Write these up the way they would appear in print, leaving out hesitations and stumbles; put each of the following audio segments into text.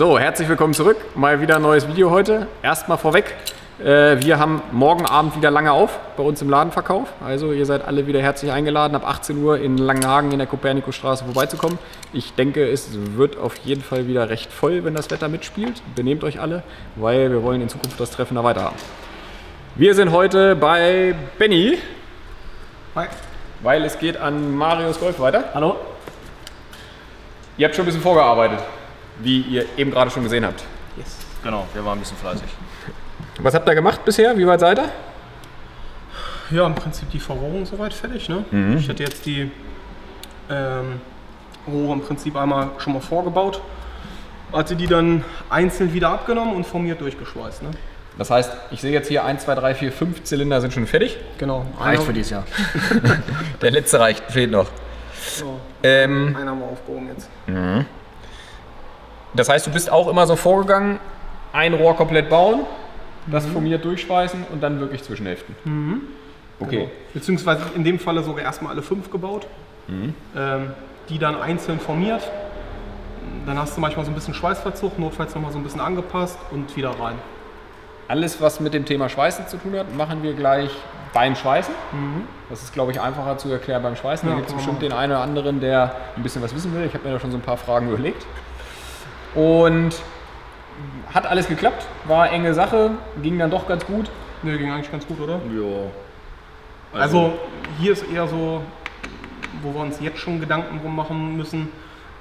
So, herzlich willkommen zurück. Mal wieder ein neues Video heute. Erstmal vorweg, wir haben morgen Abend wieder lange auf bei uns im Ladenverkauf. Also ihr seid alle wieder herzlich eingeladen, ab 18 Uhr in Langenhagen in der Kopernikusstraße vorbeizukommen. Ich denke, es wird auf jeden Fall wieder recht voll, wenn das Wetter mitspielt. Benehmt euch alle, weil wir wollen in Zukunft das Treffen da weiter haben. Wir sind heute bei Benni. Hi. Weil es geht an Marius Golf weiter. Hallo. Ihr habt schon ein bisschen vorgearbeitet, wie ihr eben gerade schon gesehen habt. Yes. Genau, wir waren ein bisschen fleißig. Was habt ihr gemacht bisher? Wie weit seid ihr? Ja, im Prinzip die Verrohrung soweit fertig. Ne? Mhm. Ich hätte jetzt die Rohre im Prinzip einmal schon mal vorgebaut, hatte die dann einzeln wieder abgenommen und formiert durchgeschweißt. Ne? Das heißt, ich sehe jetzt hier 1, 2, 3, 4, 5 Zylinder sind schon fertig. Genau. Reicht für dieses Jahr. Der letzte reicht, fehlt noch. So, einer haben wir aufgehoben jetzt. Mhm. Das heißt, du bist auch immer so vorgegangen, ein Rohr komplett bauen, das formiert durchschweißen und dann wirklich Zwischenhälften. Mhm. Okay. Genau. Beziehungsweise in dem Falle sogar erstmal alle 5 gebaut, die dann einzeln formiert. Dann hast du manchmal so ein bisschen Schweißverzug, notfalls nochmal so ein bisschen angepasst und wieder rein. Alles, was mit dem Thema Schweißen zu tun hat, machen wir gleich beim Schweißen. Mhm. Das ist, glaube ich, einfacher zu erklären beim Schweißen. Ja, da gibt es bestimmt den einen oder anderen, der ein bisschen was wissen will. Ich habe mir da schon so ein paar Fragen überlegt. Und hat alles geklappt, war enge Sache, ging dann doch ganz gut. Ne, ging eigentlich ganz gut, oder? Ja. Also hier ist eher so, wo wir uns jetzt schon Gedanken drum machen müssen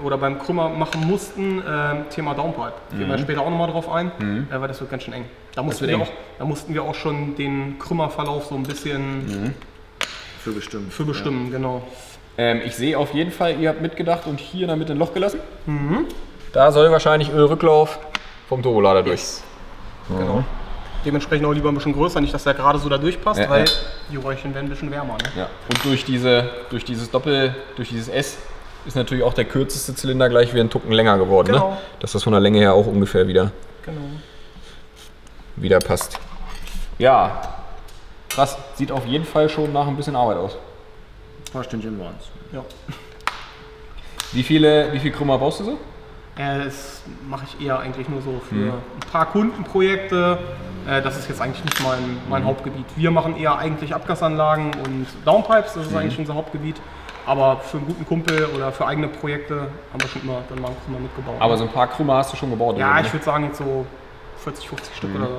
oder beim Krümmer machen mussten, Thema Downpipe. Gehen wir später auch nochmal drauf ein, weil das wird ganz schön eng. Da mussten wir auch schon den Krümmerverlauf so ein bisschen für bestimmen. Für bestimmen, ja. Genau. Ich sehe auf jeden Fall, ihr habt mitgedacht und hier damit ein Loch gelassen. Mhm. Da soll wahrscheinlich Ölrücklauf vom Turbolader durch. Genau. Dementsprechend auch lieber ein bisschen größer, nicht dass der gerade so da durchpasst, weil die Röhrchen werden ein bisschen wärmer. Ne? Ja. Und durch dieses S ist natürlich auch der kürzeste Zylinder gleich wie ein Tucken länger geworden. Genau. Ne? Dass das von der Länge her auch ungefähr wieder passt. Ja, krass. Sieht auf jeden Fall schon nach ein bisschen Arbeit aus. Ein paar Stündchen waren's. Ja. Wie viel Krümmer baust du so? Das mache ich eher eigentlich nur so für ein paar Kundenprojekte. Das ist jetzt eigentlich nicht mein Hauptgebiet. Wir machen eher eigentlich Abgasanlagen und Downpipes, das ist eigentlich unser Hauptgebiet. Aber für einen guten Kumpel oder für eigene Projekte haben wir schon immer dann mal einen Krümmer mitgebaut. Aber so ein paar Krümmer hast du schon gebaut? Ja, oder? Ich würde sagen jetzt so 40, 50 Stück oder so.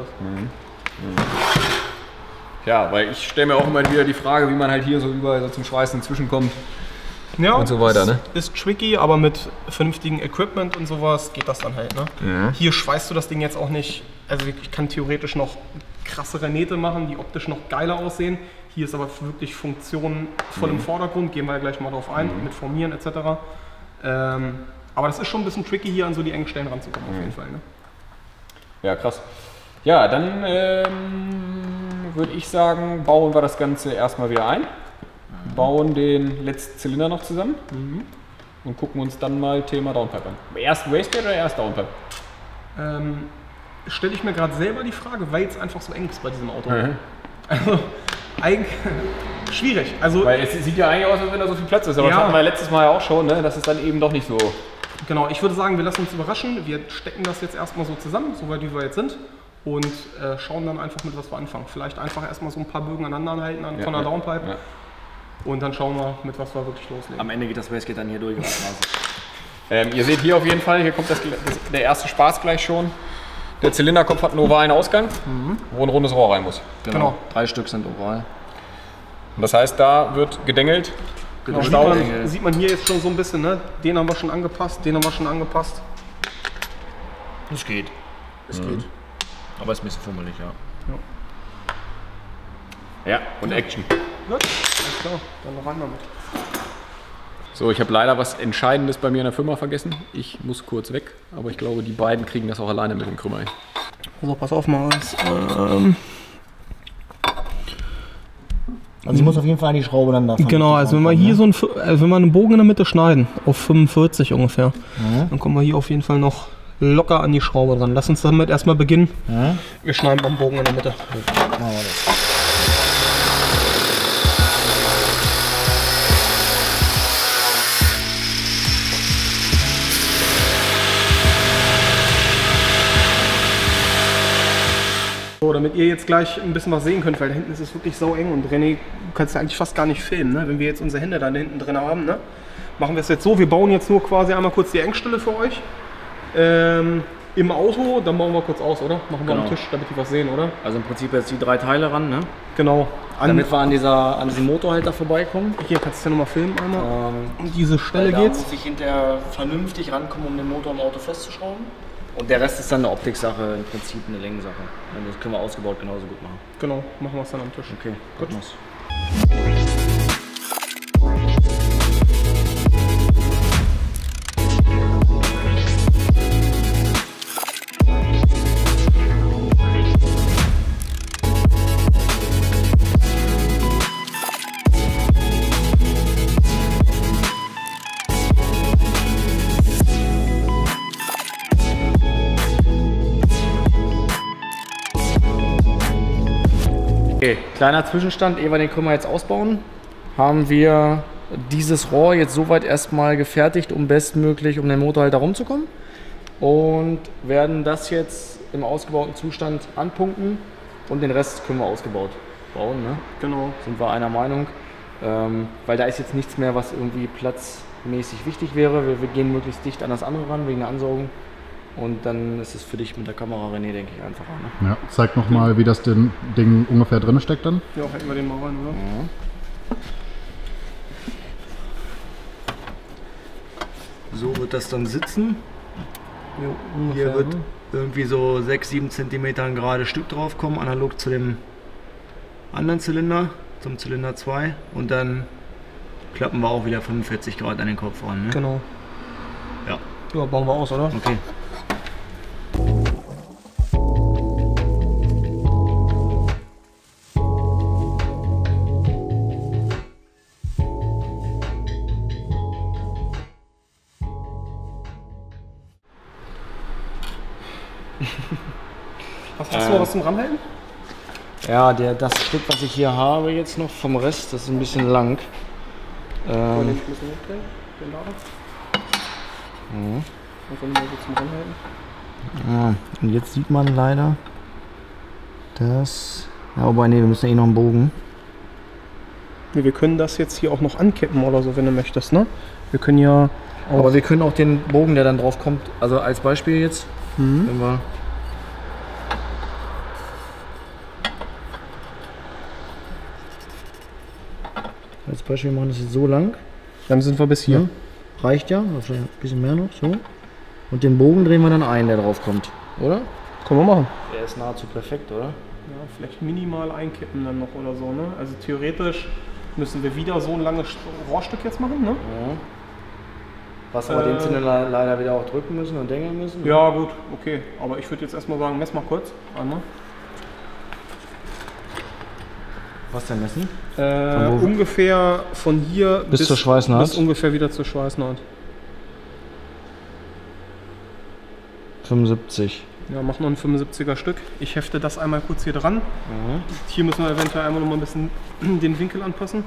Ja, weil ich stelle mir auch immer wieder die Frage, wie man halt hier so überall so zum Schweißen zwischenkommt. Ja, und so weiter, ne? Ist tricky, aber mit vernünftigem Equipment und sowas geht das dann halt. Ne? Ja. Hier schweißt du das Ding jetzt auch nicht. Also ich kann theoretisch noch krassere Nähte machen, die optisch noch geiler aussehen. Hier ist aber wirklich Funktion voll im Vordergrund. Gehen wir ja gleich mal drauf ein, mit Formieren etc. Aber das ist schon ein bisschen tricky, hier an so die engen Stellen ranzukommen, auf jeden Fall. Ne? Ja, krass. Ja, dann würde ich sagen, bauen wir das Ganze erstmal wieder ein. Bauen den letzten Zylinder noch zusammen und gucken uns dann mal Thema Downpipe an. Erst Wastepipe oder erst Downpipe? Stelle ich mir gerade selber die Frage, weil es einfach so eng ist bei diesem Auto. Also eigentlich schwierig. Also, weil es sieht ja eigentlich aus, als wenn da so viel Platz ist, aber das hatten wir letztes Mal ja auch schon, ne? Das ist dann eben doch nicht so. Genau, ich würde sagen, wir lassen uns überraschen. Wir stecken das jetzt erstmal so zusammen, soweit wie wir jetzt sind. Und schauen dann einfach mit, was wir anfangen. Vielleicht einfach erstmal so ein paar Bögen aneinander halten von der Downpipe. Ja. Und dann schauen wir, mit was wir wirklich loslegen. Am Ende geht das Wastegate dann hier durch. Ihr seht hier auf jeden Fall, hier kommt der erste Spaß gleich schon. Der Zylinderkopf hat einen ovalen Ausgang, wo ein rundes Rohr rein muss. Genau. 3 Stück sind oval. Und das heißt, da wird gedengelt. Genau, sieht man hier jetzt schon so ein bisschen, ne? Den haben wir schon angepasst, den haben wir schon angepasst. Es geht. Es geht. Aber es ist ein bisschen fummelig, ja. Ja, und Action. Gut. Klar, dann noch einmal mit. So, ich habe leider was Entscheidendes bei mir in der Firma vergessen. Ich muss kurz weg, aber ich glaube, die beiden kriegen das auch alleine mit dem Krümmer. Also pass auf, Marius. Also ich muss auf jeden Fall die Schraube dann da. Genau, also wenn wir hier wenn wir einen Bogen in der Mitte schneiden, auf 45 ungefähr, dann kommen wir hier auf jeden Fall noch locker an die Schraube dran. Lass uns damit erstmal beginnen. Ja. Wir schneiden beim Bogen in der Mitte. Gut, machen wir das. So, damit ihr jetzt gleich ein bisschen was sehen könnt, weil da hinten ist es wirklich sau eng und René, du kannst ja eigentlich fast gar nicht filmen, ne? Wenn wir jetzt unsere Hände da hinten drin haben, ne? Machen wir es jetzt so, wir bauen jetzt nur quasi einmal kurz die Engstelle für euch. Im Auto, dann bauen wir kurz aus, oder? Machen wir am Tisch, damit die was sehen, oder? Also im Prinzip jetzt die drei Teile ran, ne? Genau. Damit wir an diesem Motorhalter vorbeikommen. Hier kannst du ja nochmal filmen einmal. Um diese Stelle geht's. Da muss ich hinterher vernünftig rankommen, um den Motor im Auto festzuschrauben. Und der Rest ist dann eine Optiksache, im Prinzip eine Längensache. Und das können wir ausgebaut genauso gut machen. Genau, machen wir es dann am Tisch. Okay, gut. Okay, kleiner Zwischenstand, ehe wir den Krümmer jetzt ausbauen, haben wir dieses Rohr jetzt soweit erstmal gefertigt, um bestmöglich um den Motor halt da rumzukommen. Und werden das jetzt im ausgebauten Zustand anpunkten und den Rest können wir ausgebaut bauen. Ne? Genau. Sind wir einer Meinung, weil da ist jetzt nichts mehr, was irgendwie platzmäßig wichtig wäre. Wir gehen möglichst dicht an das andere ran wegen der Ansaugung. Und dann ist es für dich mit der Kamera, René, denke ich, einfacher. Ne? Ja, zeig nochmal, wie das Ding ungefähr drin steckt dann. Ja, halten wir den mal rein, oder? Ja. So wird das dann sitzen. Jo, ungefähr, hier wird irgendwie so 6-7 cm ein gerades Stück drauf kommen, analog zu dem anderen Zylinder, zum Zylinder 2. Und dann klappen wir auch wieder 45 Grad an den Kopf ran. Ne? Genau. Ja. Ja, bauen wir aus, oder? Okay. Hast du noch was zum Ranhalten? Ja, das Stück, was ich hier habe jetzt noch vom Rest, das ist ein bisschen lang. Ich muss den hochdrehen, den Lader. Mhm. Ja, und jetzt sieht man leider, dass... Ja, aber nee, wir müssen ja eh noch einen Bogen. Nee, wir können das jetzt hier auch noch ankippen oder so, wenn du möchtest, ne? Wir können ja... Aber wir können auch den Bogen, der dann drauf kommt, also als Beispiel jetzt, wenn wir... Als Beispiel machen wir das jetzt so lang. Dann sind wir bis hier. Ja. Reicht ja, vielleicht ein bisschen mehr noch, so. Und den Bogen drehen wir dann ein, der drauf kommt, oder? Können wir machen. Der ist nahezu perfekt, oder? Ja, vielleicht minimal einkippen dann noch oder so, ne? Also theoretisch müssen wir wieder so ein langes Rohrstück jetzt machen, ne? Ja. Was wir den Zylinder leider wieder auch drücken müssen und dengeln müssen. Ja, oder? Gut, okay. Aber ich würde jetzt erstmal sagen, mess mal kurz an, ne? Was denn messen? Ungefähr von hier bis zur Schweißnaht. Bis ungefähr wieder zur Schweißnaht. 75. Ja, mach noch ein 75er Stück. Ich hefte das einmal kurz hier dran. Mhm. Hier müssen wir eventuell einmal noch mal ein bisschen den Winkel anpassen.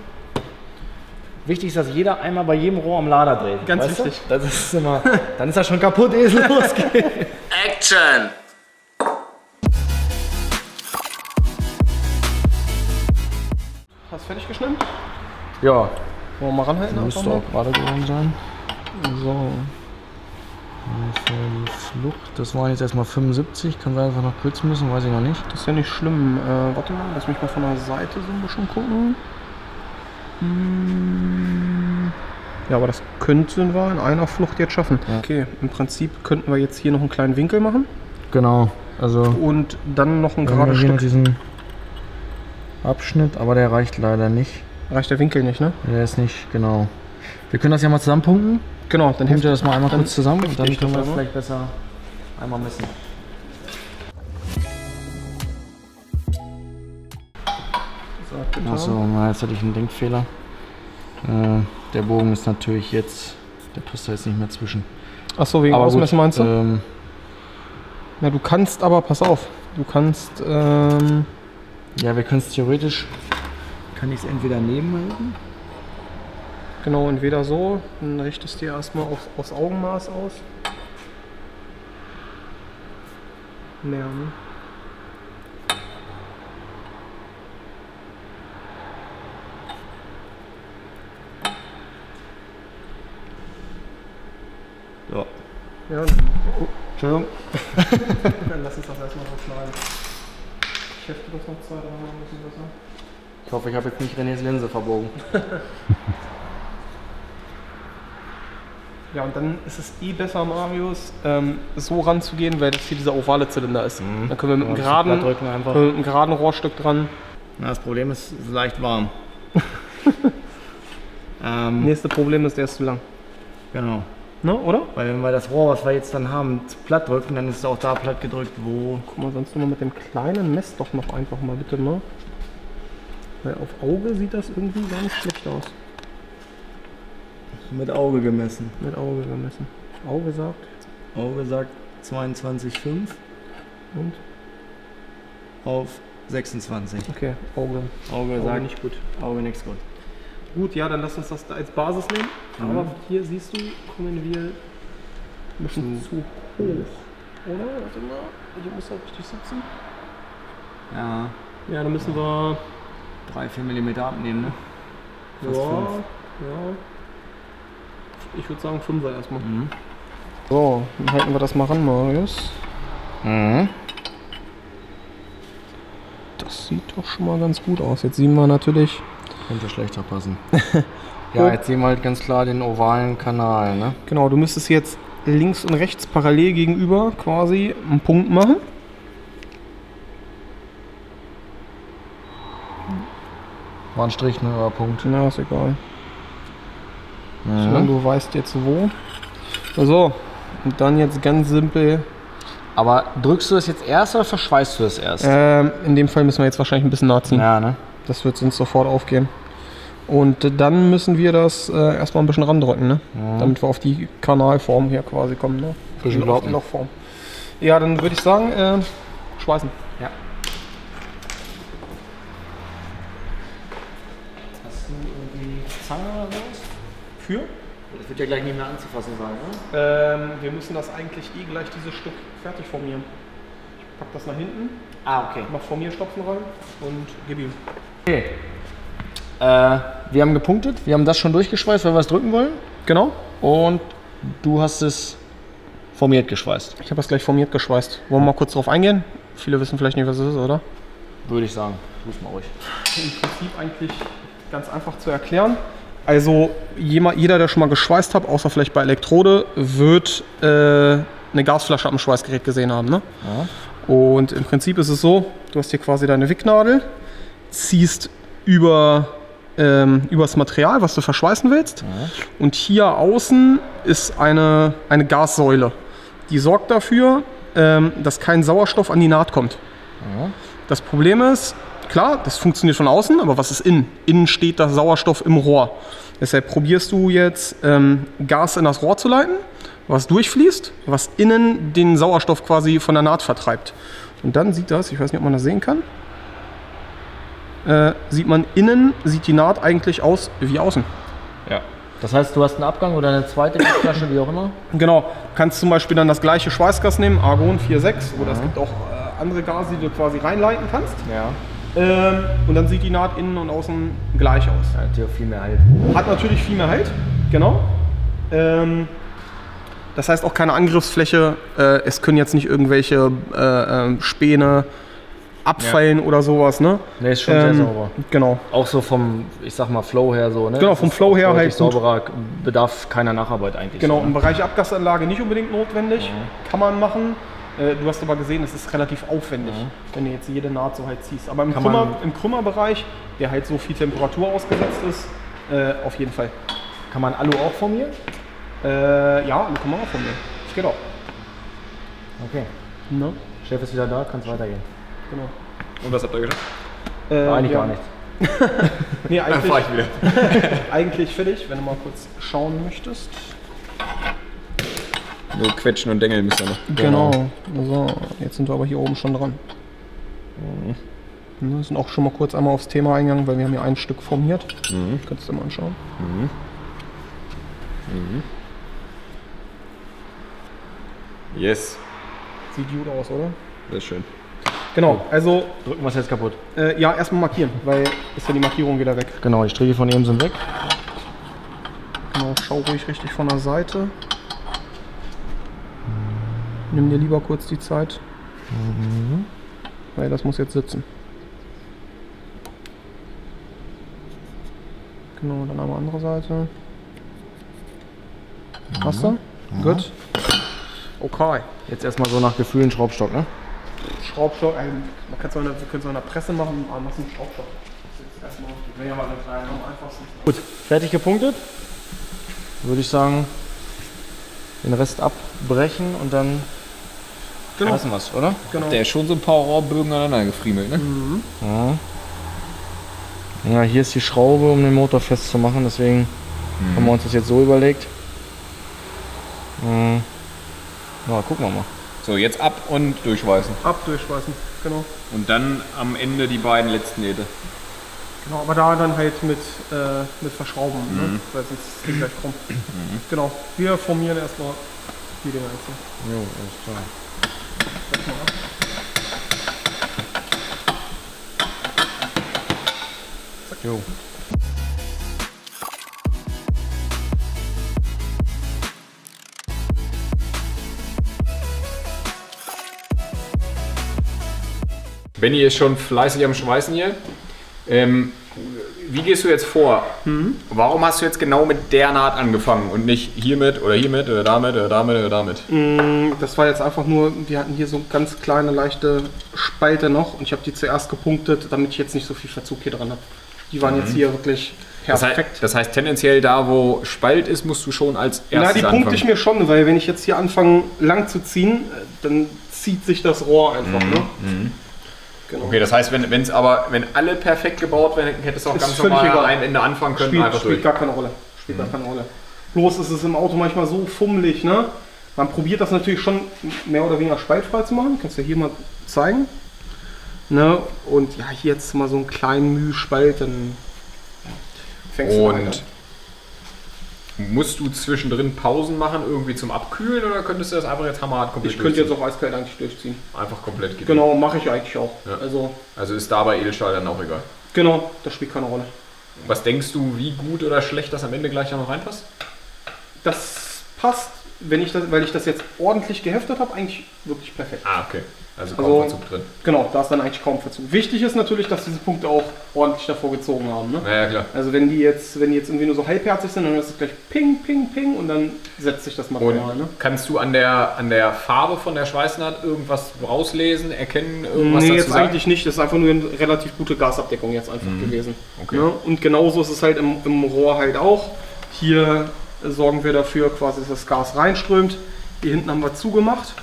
Wichtig ist, dass jeder einmal bei jedem Rohr am Lader dreht. Ganz wichtig. Das ist immer. Dann ist er schon kaputt, ehe es losgeht. Action! Hast du fertig geschnitten? Ja. Wollen wir mal ranhalten? Das müsste auch gerade geworden sein. So. Die Flucht. Das waren jetzt erstmal 75. Können wir einfach noch kürzen müssen, weiß ich noch nicht. Das ist ja nicht schlimm. Warte mal, lass mich mal von der Seite so ein bisschen gucken. Ja, aber das könnten wir in einer Flucht jetzt schaffen. Ja. Okay, im Prinzip könnten wir jetzt hier noch einen kleinen Winkel machen. Genau. Also und dann noch ein gerades Stück. Abschnitt, aber der reicht leider nicht. Reicht der Winkel nicht, ne? Der ist nicht, genau. Wir können das ja mal zusammenpunkten. Genau, dann hängt ihr das mal einmal kurz zusammen und dann können wir vielleicht besser einmal messen. Achso, jetzt hatte ich einen Denkfehler. Der Bogen ist natürlich jetzt, der passt da jetzt nicht mehr zwischen. Achso, wegen Ausmessen meinst du? Na, du kannst aber, pass auf, du kannst... Ja, wir können es theoretisch, kann ich es entweder nebenhalten. Genau, entweder so, dann richtest du dir erstmal aufs Augenmaß aus. Mehr, ne? Ja. Ja, oh, Entschuldigung. Dann lass uns das erstmal so schneiden. Ich hefte das noch zwei, dreimal ein bisschen besser. Ich hoffe, ich habe jetzt nicht Renés Linse verbogen. Ja, und dann ist es besser, Marius, so ranzugehen, weil das hier dieser ovale Zylinder ist. Mhm. Dann können wir mit einem geraden Rohrstück dran. Na, das Problem ist, es ist leicht warm. Nächste Problem ist, der ist zu lang. Genau. Ne, oder? Weil wenn wir das Rohr, was wir jetzt dann haben, platt drücken, dann ist es auch da platt gedrückt, wo... Guck mal, sonst nochmal mit dem kleinen Mess doch noch einfach mal bitte, ne? Weil auf Auge sieht das irgendwie gar nicht schlecht aus. Mit Auge gemessen. Mit Auge gemessen. Auge sagt? Auge sagt 22,5 und auf 26. Okay, Auge. Auge sagt nicht gut. Auge nichts gut. Gut, ja, dann lass uns das da als Basis nehmen. Mhm. Aber hier siehst du, kommen wir ein bisschen zu hoch. Oder? Warte mal, hier muss halt richtig sitzen. Ja. Ja, dann müssen wir 3-4 mm abnehmen, ne? Fast ja, 5. Ja. Ich würde sagen 5 erstmal. Mhm. So, dann halten wir das mal ran, Marius. Mhm. Das sieht doch schon mal ganz gut aus. Jetzt sehen wir natürlich... Könnte schlechter passen. Ja, jetzt sehen wir halt ganz klar den ovalen Kanal, ne? Genau, du müsstest jetzt links und rechts parallel gegenüber quasi einen Punkt machen. War ein Strich, ne, oder Punkt? Na, ist egal. Ja. Sondern du weißt jetzt wo. So, und dann jetzt ganz simpel. Aber drückst du das jetzt erst oder verschweißt du das erst? In dem Fall müssen wir jetzt wahrscheinlich ein bisschen nachziehen. Ja, ne? Das wird uns sofort aufgehen. Und dann müssen wir das erstmal ein bisschen randrücken, ne? Ja. Damit wir auf die Kanalform hier quasi kommen, ne? Bisschen auf die Lochform. Ja, dann würde ich sagen, schweißen. Ja. Hast du irgendwie Zange oder sowas? Für? Das wird ja gleich nicht mehr anzufassen sein, ne? Wir müssen das eigentlich eh gleich dieses Stück fertig formieren. Ich pack das nach hinten. Ah, okay. Mach Formierstopfen rein und gib ihm. Okay. Wir haben gepunktet. Wir haben das schon durchgeschweißt, weil wir es drücken wollen. Genau. Und du hast es formiert geschweißt. Ich habe es gleich formiert geschweißt. Wollen wir mal kurz drauf eingehen? Viele wissen vielleicht nicht, was es ist, oder? Würde ich sagen. Prüf mal ruhig. Im Prinzip eigentlich ganz einfach zu erklären. Also jeder, der schon mal geschweißt hat, außer vielleicht bei Elektrode, wird eine Gasflasche am Schweißgerät gesehen haben, ne? Ja. Und im Prinzip ist es so, du hast hier quasi deine Wicknadel, ziehst über das Material, was du verschweißen willst. Ja. Und hier außen ist eine Gassäule. Die sorgt dafür, dass kein Sauerstoff an die Naht kommt. Ja. Das Problem ist, klar, das funktioniert von außen, aber was ist innen? Innen steht der Sauerstoff im Rohr. Deshalb probierst du jetzt Gas in das Rohr zu leiten, was durchfließt, was innen den Sauerstoff quasi von der Naht vertreibt. Und dann sieht das, ich weiß nicht, ob man das sehen kann, sieht man innen, sieht die Naht eigentlich aus wie außen. Ja. Das heißt, du hast einen Abgang oder eine zweite Flasche, wie auch immer? Genau. Du kannst zum Beispiel dann das gleiche Schweißgas nehmen, Argon 4,6, oder es gibt auch andere Gase, die du quasi reinleiten kannst. Ja. Und dann sieht die Naht innen und außen gleich aus. Hat ja viel mehr Halt. Hat natürlich viel mehr Halt, genau. Das heißt auch keine Angriffsfläche. Es können jetzt nicht irgendwelche Späne abfallen, ja, oder sowas, ne? Ne, ist schon sehr sauber. Genau. Auch so vom, ich sag mal, Flow her so, ne? Genau, vom Flow her halt sauberer, bedarf keiner Nacharbeit eigentlich. Genau, so, ne? Im Bereich Abgasanlage nicht unbedingt notwendig. Ja. Kann man machen. Du hast aber gesehen, es ist relativ aufwendig, ja, wenn du jetzt jede Naht so halt ziehst. Aber im Krümmerbereich, der halt so viel Temperatur ausgesetzt ist, auf jeden Fall. Kann man Alu auch formieren? Ja, Alu kann man auch formieren. Das geht auch. Okay. No? Chef ist wieder da, kann es weitergehen. Genau. Und was habt ihr geschafft? Eigentlich ja, gar nichts. Nee, eigentlich, dann fahr ich wieder. Eigentlich fertig, wenn du mal kurz schauen möchtest. So quetschen und dengeln müssen wir noch. Genau. So, jetzt sind wir aber hier oben schon dran. Mhm. Wir sind auch schon mal kurz einmal aufs Thema eingegangen, weil wir haben hier ein Stück formiert. Mhm. Kannst du mal anschauen. Mhm. Mhm. Yes. Sieht gut aus, oder? Sehr schön. Genau, also... Drücken wir es jetzt kaputt. Ja, erstmal markieren, weil ist ja die Markierung wieder weg. Genau, die Striche von eben sind weg. Genau, schau ruhig richtig von der Seite. Nimm dir lieber kurz die Zeit. Mhm. Weil das muss jetzt sitzen. Genau, dann haben wir andere Seite. Hast du? Mhm. Gut. Okay. Jetzt erstmal so nach Gefühl einen Schraubstock, ne? Schraubstock, man kann es auch in der Presse machen, aber machst einen Schraubstock. Ich will ja mal den kleinen am einfachsten. Gut, fertig gepunktet. Würde ich sagen, den Rest abbrechen und dann lassen wir es, oder? Genau. Der ist schon so ein paar Rohrbögen aneinander gefriemelt, ne? Mhm. Ja. Ja, hier ist die Schraube, um den Motor festzumachen, deswegen haben wir uns das jetzt so überlegt. Na, gucken wir mal. So, jetzt ab und durchschweißen. Ab, durchschweißen, genau. Und dann am Ende die beiden letzten Nähte. Genau, aber da dann halt mit Verschrauben, ne? Weil sonst ist es gleich krumm. Genau, wir formieren erstmal die Dinger jetzt. Jo, alles klar. Setz mal ab. Zack. Jo. Benni ist schon fleißig am Schweißen hier. Wie gehst du jetzt vor? Warum hast du jetzt genau mit der Naht angefangen und nicht hiermit oder hiermit oder damit oder damit oder damit? Das war jetzt einfach nur, wir hatten hier so eine ganz kleine, leichte Spalte noch und ich habe die zuerst gepunktet, damit ich jetzt nicht so viel Verzug hier dran habe. Die waren jetzt hier wirklich perfekt. Das heißt tendenziell da, wo Spalt ist, musst du schon als erstes anfangen. Na, die punkte ich mir schon, weil wenn ich jetzt hier anfange lang zu ziehen, dann zieht sich das Rohr einfach. Ne? Genau. Okay, das heißt, wenn alle perfekt gebaut werden, hättest du auch ganz normal am Ende anfangen können. Spielt gar keine Rolle. Spielt gar keine Rolle. Bloß ist es im Auto manchmal so fummelig, ne? Man probiert das natürlich schon mehr oder weniger spaltfrei zu machen. Kannst du ja hier mal zeigen. Ne? Und ja, hier jetzt mal so einen kleinen Mühspalt, dann fängst du an. Musst du zwischendrin Pausen machen, irgendwie zum Abkühlen, oder könntest du das einfach jetzt hammerhart komplett durchziehen? Ich könnte jetzt auch eiskalt eigentlich durchziehen. Einfach komplett geht. Genau, mache ich eigentlich auch. Ja. Also ist dabei Edelstahl dann auch egal? Genau, das spielt keine Rolle. Was denkst du, wie gut oder schlecht das am Ende gleich noch reinpasst? Das passt, weil ich das jetzt ordentlich geheftet habe, eigentlich wirklich perfekt. Ah, okay. Also kaum Verzug drin. Genau, da ist dann eigentlich kaum Verzug. Wichtig ist natürlich, dass diese Punkte auch ordentlich davor gezogen haben. Ne? Ja, klar. Also wenn die jetzt irgendwie nur so halbherzig sind, dann ist es gleich ping, ping, ping und dann setzt sich das Material. Ne? Kannst du an der Farbe von der Schweißnaht irgendwas rauslesen, erkennen, irgendwas dazu sagen? Nee, jetzt eigentlich nicht. Das ist einfach nur eine relativ gute Gasabdeckung jetzt einfach gewesen. Okay. Ne? Und genauso ist es halt im Rohr halt auch. Hier sorgen wir dafür quasi, dass das Gas reinströmt. Hier hinten haben wir zugemacht.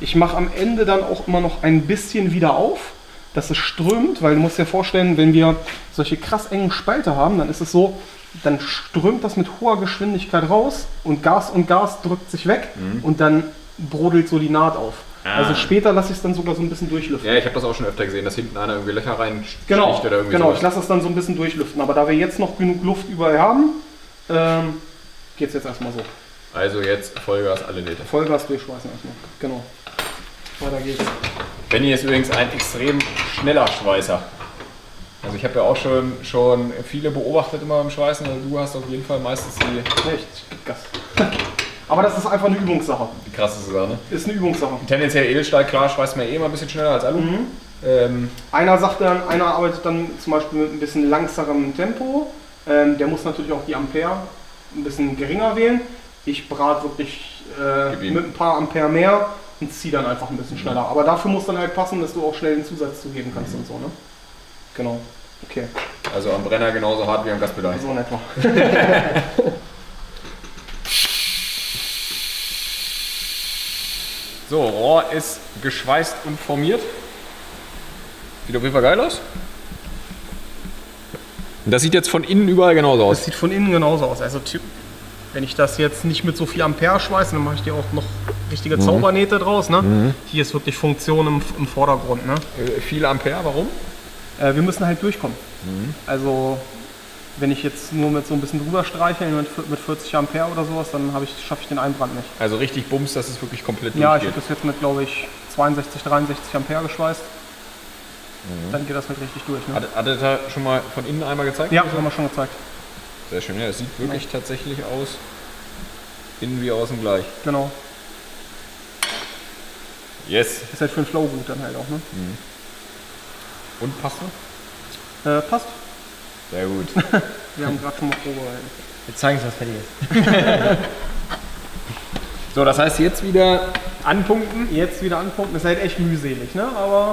Ich mache am Ende dann auch immer noch ein bisschen wieder auf, dass es strömt, weil du musst dir vorstellen, wenn wir solche krass engen Spalte haben, dann ist es so, dann strömt das mit hoher Geschwindigkeit raus und Gas drückt sich weg und dann brodelt so die Naht auf. Also später lasse ich es dann sogar so ein bisschen durchlüften. Ja, ich habe das auch schon öfter gesehen, dass hinten einer irgendwie Löcher reinsticht oder irgendwie sowas. Ich lasse das dann so ein bisschen durchlüften, aber da wir jetzt noch genug Luft überall haben, geht es jetzt erstmal so. Also jetzt Vollgas alle Nähte. Vollgas durchschweißen erstmal. Genau. Weiter geht's. Benni ist übrigens ein extrem schneller Schweißer. Also ich habe ja auch schon viele beobachtet immer beim Schweißen. Also du hast auf jeden Fall meistens die... Gas. Aber das ist einfach eine Übungssache. Die krasseste Sache, ne? Ist eine Übungssache. Tendenziell Edelstahl, klar, schweißt man immer ein bisschen schneller als Alu. Einer arbeitet dann zum Beispiel mit ein bisschen langsamerem Tempo. Der muss natürlich auch die Ampere ein bisschen geringer wählen. Ich brate wirklich mit ein paar Ampere mehr und ziehe dann einfach ein bisschen schneller. Aber dafür muss dann halt passen, dass du auch schnell den Zusatz zugeben kannst und so, ne? Genau. Okay. Also am Brenner genauso hart wie am Gaspedal. So in etwa. So, Rohr ist geschweißt und formiert. Sieht auf jeden Fall geil aus. Das sieht jetzt von innen überall genauso aus. Das sieht von innen genauso aus. Also wenn ich das jetzt nicht mit so viel Ampere schweiße, dann mache ich dir auch noch richtige Zaubernähte draus. Ne? Hier ist wirklich Funktion im Vordergrund. Ne? Viel Ampere, warum? Wir müssen halt durchkommen. Also wenn ich jetzt nur mit so ein bisschen drüber streiche, mit 40 Ampere oder sowas, dann schaffe ich den Einbrand nicht. Also richtig Bums, dass es wirklich komplett durchgeht. Ja, ich habe das jetzt mit, glaube ich, 62, 63 Ampere geschweißt. Dann geht das halt richtig durch. Ne? Hat er da schon mal von innen einmal gezeigt? Ja, das haben wir schon gezeigt. Sehr schön, ja, es sieht wirklich tatsächlich aus, innen wie außen gleich. Genau. Yes. Ist halt für den Flow gut dann halt auch, ne? Mhm. Und passt du? Passt. Sehr gut. Wir haben gerade schon mal Probe. Jetzt zeigen Sie, was fertig ist. So, das heißt jetzt wieder anpumpen? Jetzt wieder anpumpen, ist halt echt mühselig, ne? Aber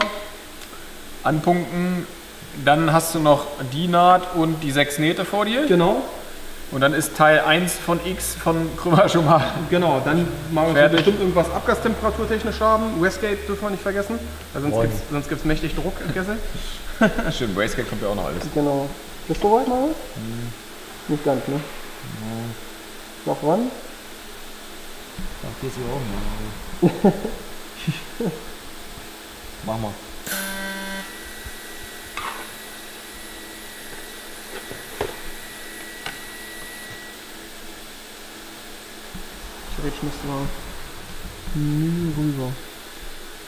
anpumpen, dann hast du noch die Naht und die 6 Nähte vor dir. Genau. Und dann ist Teil 1 von X von Krümmer schon mal. Genau, dann machen wir bestimmt irgendwas abgastemperaturtechnisch haben. Wastegate dürfen wir nicht vergessen, weil sonst gibt es mächtig Druck im Kessel. Stimmt, Wastegate kommt ja auch noch alles. Genau. Bist du soweit, Marius? Hm. Nicht ganz, ne? Ja. Noch wann? Ach, hier ist hier auch noch. Mach mal. Theoretisch müsste man nie rüber.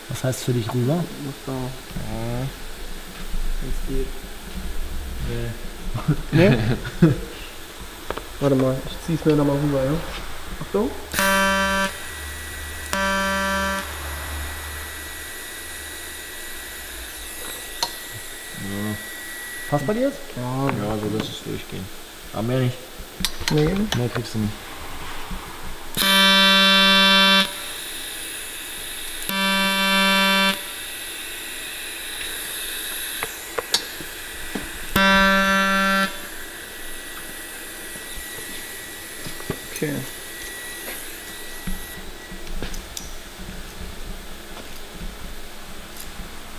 Was heißt für dich rüber? Muss da. Ja. Wenn's geht. Nee. Nee? Warte mal, ich zieh's mir da mal rüber, ja? Achtung. Passt bei dir jetzt? Ja, ja, so lässt es durchgehen. Aber mehr nicht. Nee. Mehr kriegst du nicht. Okay.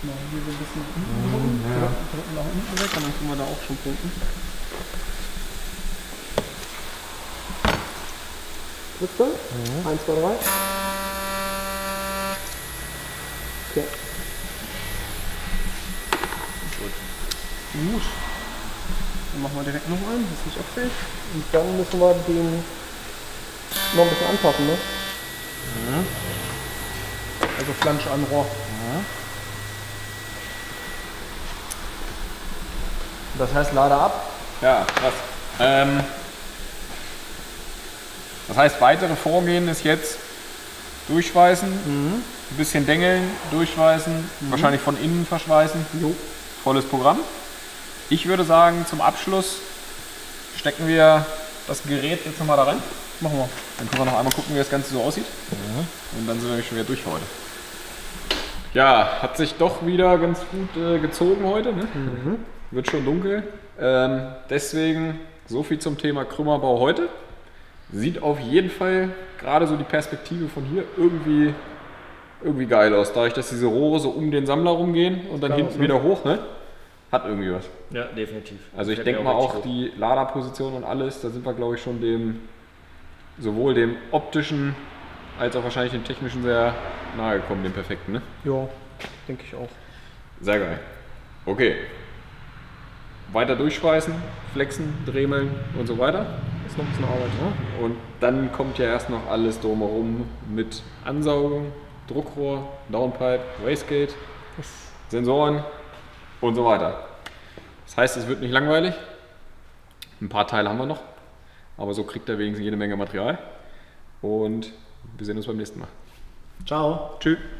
Mal hier so ein bisschen nach unten drücken. Ja. Drücken nach unten weg, dann können wir da auch schon pumpen. Drückst du? Ja. 1, 2, 3. Okay. Gut. Dann machen wir direkt noch einen, das ist nicht abfällig. Und dann müssen wir den noch ein bisschen anpassen, ne? Ja. Also Flansch an Rohr. Ja. Das heißt, lade ab? Ja, krass. Das heißt, weitere Vorgehen ist jetzt durchschweißen, ein bisschen dengeln, durchschweißen, wahrscheinlich von innen verschweißen. Jo. Volles Programm. Ich würde sagen, zum Abschluss stecken wir das Gerät jetzt nochmal da rein. Machen wir. Dann können wir noch einmal gucken, wie das Ganze so aussieht. Ja. Und dann sind wir nämlich schon wieder durch für heute. Ja, hat sich doch wieder ganz gut gezogen heute, ne? Wird schon dunkel. Deswegen so viel zum Thema Krümmerbau heute. Sieht auf jeden Fall gerade so die Perspektive von hier irgendwie geil aus. Dadurch, dass diese Rohre so um den Sammler rumgehen und dann hinten wieder hoch, ne? Hat irgendwie was. Ja, definitiv. Also ich denke mal auch die Laderposition und alles, da sind wir glaube ich schon dem sowohl dem optischen als auch wahrscheinlich dem technischen sehr nahe gekommen, dem perfekten, ne? Ja, denke ich auch. Sehr geil. Okay. Weiter durchschweißen, flexen, dremeln und so weiter. Ist noch ein bisschen Arbeit, ne? Und dann kommt ja erst noch alles drumherum mit Ansaugung, Druckrohr, Downpipe, Wastegate, Sensoren und so weiter. Das heißt, es wird nicht langweilig. Ein paar Teile haben wir noch, aber so kriegt er wenigstens jede Menge Material. Und wir sehen uns beim nächsten Mal. Ciao. Tschüss.